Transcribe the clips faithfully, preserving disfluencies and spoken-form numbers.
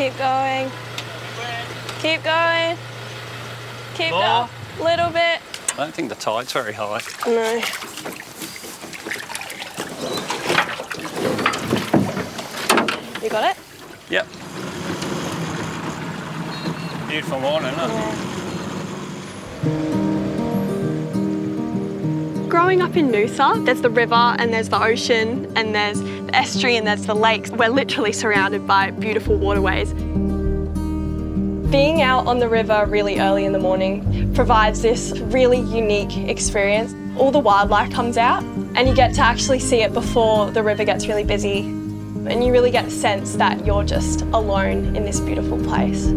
Keep going. Keep going. Keep going. Little bit. I don't think the tide's very high. No. You got it? Yep. Beautiful morning, isn't it? Yeah. Growing up in Noosa, there's the river and there's the ocean and there's the estuary and there's the lakes. We're literally surrounded by beautiful waterways. Being out on the river really early in the morning provides this really unique experience. All the wildlife comes out and you get to actually see it before the river gets really busy. And you really get a sense that you're just alone in this beautiful place.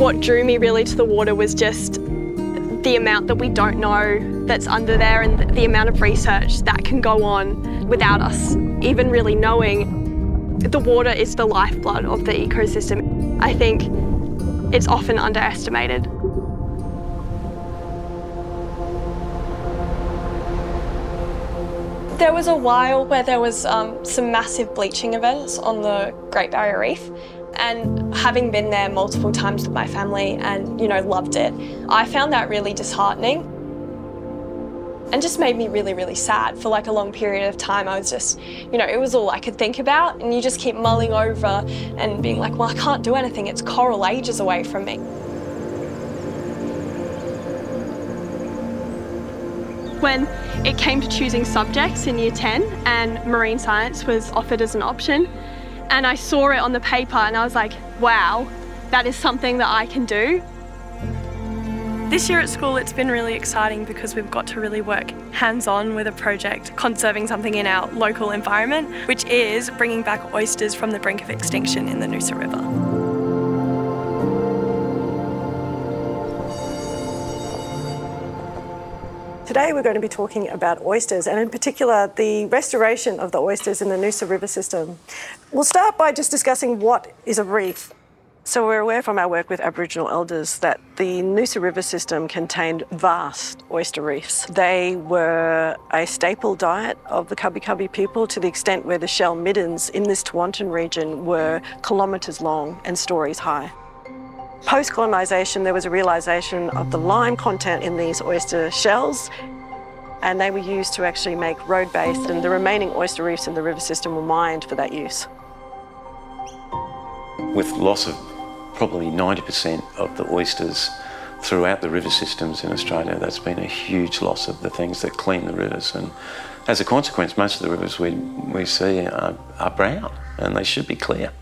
What drew me really to the water was just the amount that we don't know that's under there and the amount of research that can go on without us even really knowing. The water is the lifeblood of the ecosystem. I think it's often underestimated. There was a while where there was um, some massive bleaching events on the Great Barrier Reef, and having been there multiple times with my family and, you know, loved it, I found that really disheartening. And just made me really, really sad for like a long period of time. I was just, you know, it was all I could think about, and you just keep mulling over and being like, well, I can't do anything. It's coral ages away from me. When it came to choosing subjects in year ten and marine science was offered as an option, and I saw it on the paper and I was like, wow, that is something that I can do. This year at school, it's been really exciting because we've got to really work hands-on with a project conserving something in our local environment, which is bringing back oysters from the brink of extinction in the Noosa River. Today we're going to be talking about oysters, and in particular the restoration of the oysters in the Noosa River system. We'll start by just discussing what is a reef. So we're aware from our work with Aboriginal elders that the Noosa River system contained vast oyster reefs. They were a staple diet of the Kabi Kabi people, to the extent where the shell middens in this Toowong region were kilometres long and stories high. Post-colonisation, there was a realisation of the lime content in these oyster shells, and they were used to actually make road base, and the remaining oyster reefs in the river system were mined for that use. With loss of probably ninety percent of the oysters throughout the river systems in Australia, that's been a huge loss of the things that clean the rivers. And as a consequence, most of the rivers we, we see are, are brown, and they should be clear.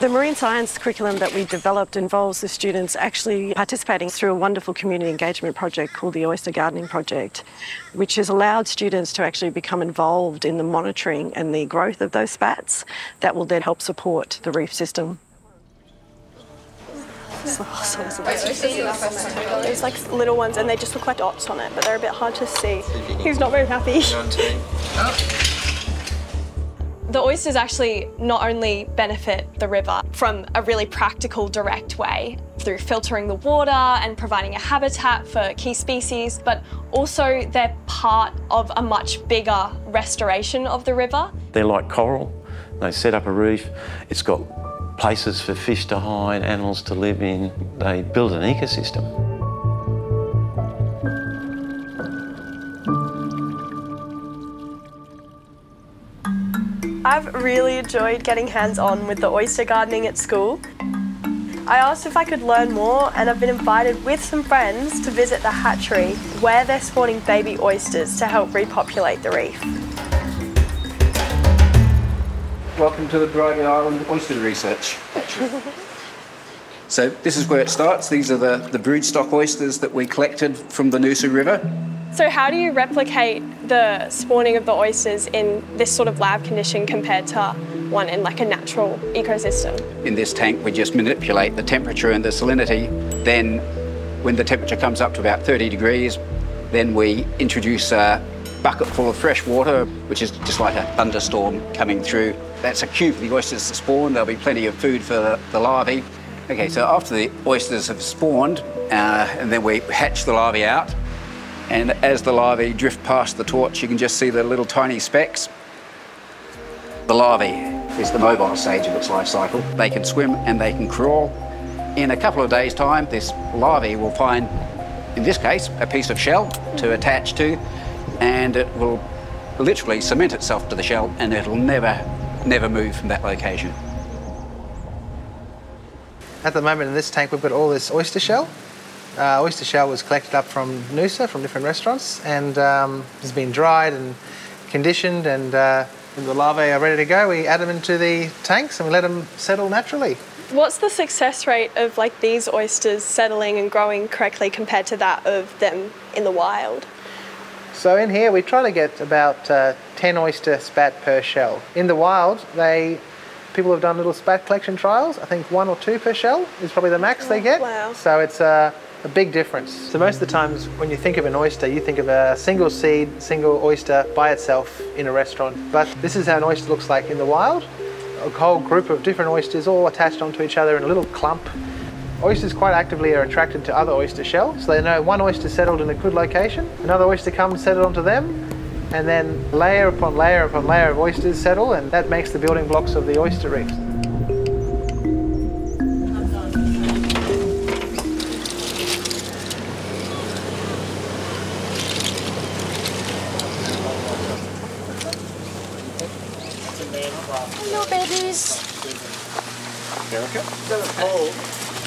The marine science curriculum that we developed involves the students actually participating through a wonderful community engagement project called the Oyster Gardening Project, which has allowed students to actually become involved in the monitoring and the growth of those spats that will then help support the reef system. There's like little ones and they just look like dots on it, but they're a bit hard to see. He's not very happy. The oysters actually not only benefit the river from a really practical, direct way through filtering the water and providing a habitat for key species, but also they're part of a much bigger restoration of the river. They're like coral. They set up a reef. It's got places for fish to hide, animals to live in. They build an ecosystem. I've really enjoyed getting hands-on with the oyster gardening at school. I asked if I could learn more, and I've been invited with some friends to visit the hatchery where they're spawning baby oysters to help repopulate the reef. Welcome to the Bryony Island Oyster Research. So this is where it starts. These are the, the broodstock oysters that we collected from the Noosa River. So how do you replicate the spawning of the oysters in this sort of lab condition compared to one in like a natural ecosystem? In this tank, we just manipulate the temperature and the salinity. Then when the temperature comes up to about thirty degrees, then we introduce uh, bucket full of fresh water, which is just like a thunderstorm coming through. That's a cue for the oysters to spawn. There'll be plenty of food for the, the larvae. Okay, so after the oysters have spawned, uh, and then we hatch the larvae out, and as the larvae drift past the torch, you can just see the little tiny specks. The larvae is the mobile stage of its life cycle. They can swim and they can crawl. In a couple of days' time, this larvae will find, in this case, a piece of shell to attach to, and it will literally cement itself to the shell, and it'll never, never move from that location. At the moment in this tank, we've got all this oyster shell. Uh, oyster shell was collected up from Noosa, from different restaurants, and um, has been dried and conditioned, and uh, when the larvae are ready to go, we add them into the tanks and we let them settle naturally. What's the success rate of like these oysters settling and growing correctly compared to that of them in the wild? So in here we try to get about uh, ten oyster spat per shell. In the wild, they people have done little spat collection trials. I think one or two per shell is probably the max oh, they get. Wow. So it's uh, a big difference. So most of the times when you think of an oyster, you think of a single seed, single oyster by itself in a restaurant. But this is how an oyster looks like in the wild. A whole group of different oysters all attached onto each other in a little clump. Oysters quite actively are attracted to other oyster shells, so they know one oyster settled in a good location, another oyster comes settled onto them, and then layer upon layer upon layer of oysters settle, and that makes the building blocks of the oyster reef. Hello, babies. America? Oh,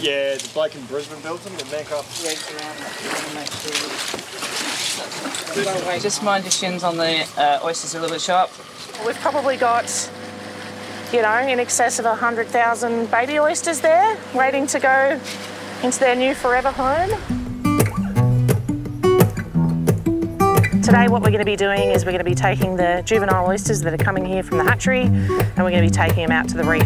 yeah, the bloke in Brisbane built them, the Mancox legs around. Just mind your shins on the uh, oysters a little bit sharp. We've probably got, you know, in excess of one hundred thousand baby oysters there, waiting to go into their new forever home. Today what we're going to be doing is we're going to be taking the juvenile oysters that are coming here from the hatchery, and we're going to be taking them out to the reef.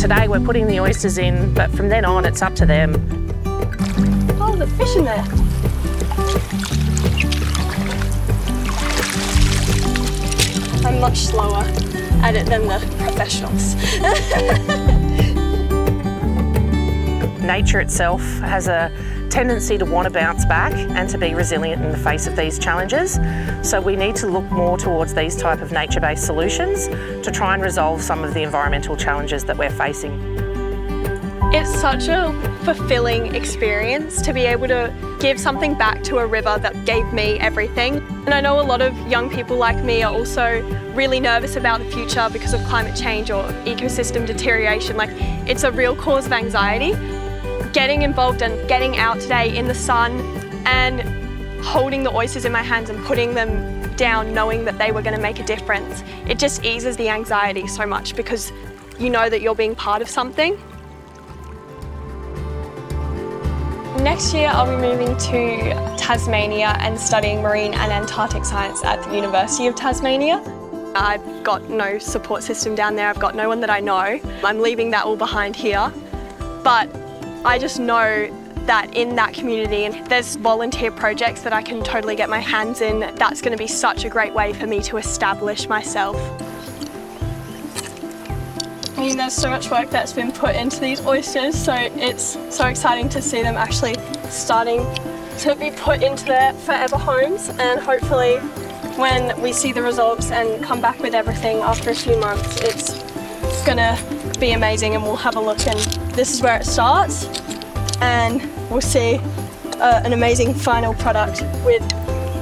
Today we're putting the oysters in, but from then on it's up to them. Oh, the fish in there. I'm much slower at it than the professionals. Nature itself has a tendency to want to bounce back and to be resilient in the face of these challenges. So we need to look more towards these type of nature-based solutions to try and resolve some of the environmental challenges that we're facing. It's such a fulfilling experience to be able to give something back to a river that gave me everything. And I know a lot of young people like me are also really nervous about the future because of climate change or ecosystem deterioration. Like, it's a real cause of anxiety. Getting involved and getting out today in the sun and holding the oysters in my hands and putting them down knowing that they were going to make a difference, it just eases the anxiety so much because you know that you're being part of something. Next year I'll be moving to Tasmania and studying marine and Antarctic science at the University of Tasmania. I've got no support system down there, I've got no one that I know. I'm leaving that all behind here, but I just know that in that community and there's volunteer projects that I can totally get my hands in. That's going to be such a great way for me to establish myself. I mean, there's so much work that's been put into these oysters, so it's so exciting to see them actually starting to be put into their forever homes, and hopefully when we see the results and come back with everything after a few months, it's going to be amazing, and we'll have a look, and this is where it starts, and we'll see uh, an amazing final product with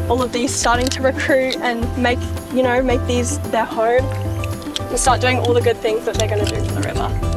all of these starting to recruit and make, you know, make these their home and start doing all the good things that they're going to do for the river.